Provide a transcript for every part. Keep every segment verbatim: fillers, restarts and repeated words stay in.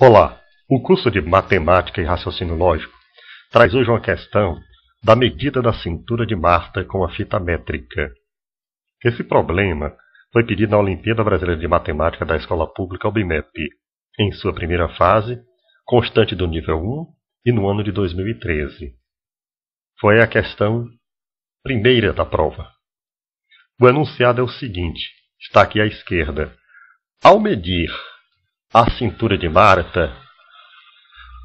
Olá, o curso de Matemática e Raciocínio Lógico traz hoje uma questão da medida da cintura de Marta com a fita métrica. Esse problema foi pedido na Olimpíada Brasileira de Matemática da Escola Pública, O B M E P, em sua primeira fase, constante do nível um e no ano de dois mil e treze. Foi a questão primeira da prova. O enunciado é o seguinte, está aqui à esquerda. Ao medir a cintura de Marta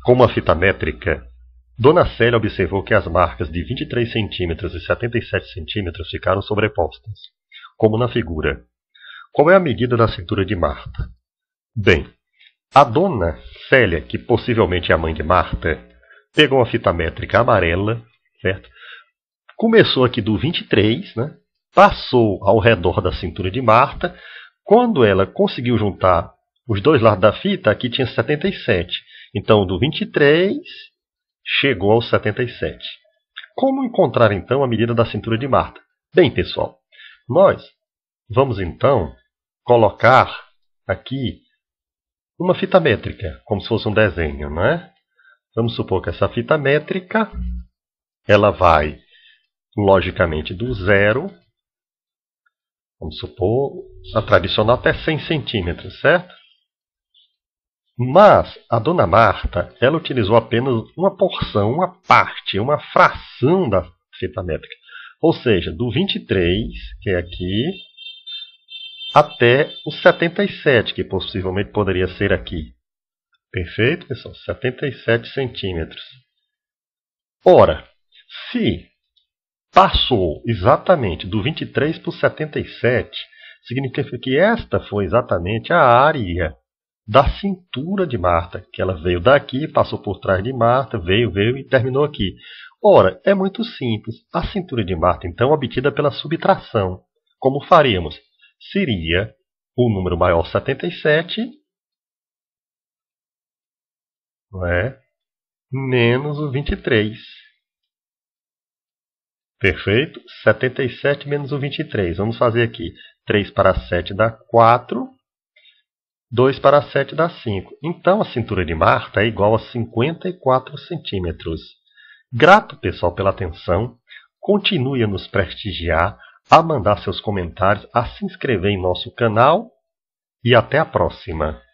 com uma fita métrica, Dona Célia observou que as marcas de vinte e três centímetros e setenta e sete centímetros ficaram sobrepostas, como na figura. Qual é a medida da cintura de Marta? Bem, a Dona Célia, que possivelmente é a mãe de Marta, pegou uma fita métrica amarela, certo? Começou aqui do vinte e três, né? Passou ao redor da cintura de Marta. Quando ela conseguiu juntar os dois lados da fita, aqui tinha setenta e sete. Então, do vinte e três, chegou ao setenta e sete. Como encontrar, então, a medida da cintura de Marta? Bem, pessoal, nós vamos, então, colocar aqui uma fita métrica, como se fosse um desenho, não é? Vamos supor que essa fita métrica, ela vai, logicamente, do zero, vamos supor, a tradicional até cem centímetros, certo? Mas a Dona Marta, ela utilizou apenas uma porção, uma parte, uma fração da fita métrica. Ou seja, do vinte e três, que é aqui, até o setenta e sete, que possivelmente poderia ser aqui. Perfeito, pessoal? setenta e sete centímetros. Ora, se passou exatamente do vinte e três para o setenta e sete, significa que esta foi exatamente a área da cintura de Marta, que ela veio daqui, passou por trás de Marta, veio, veio e terminou aqui. Ora, é muito simples. A cintura de Marta, então, obtida pela subtração. Como faríamos? Seria o número maior setenta e sete, não é? Menos o vinte e três. Perfeito? setenta e sete menos o vinte e três. Vamos fazer aqui. três para sete dá quatro. dois para sete dá cinco. Então, a cintura de Marta é igual a cinquenta e quatro centímetros. Grato, pessoal, pela atenção. Continue a nos prestigiar, a mandar seus comentários, a se inscrever em nosso canal e até a próxima.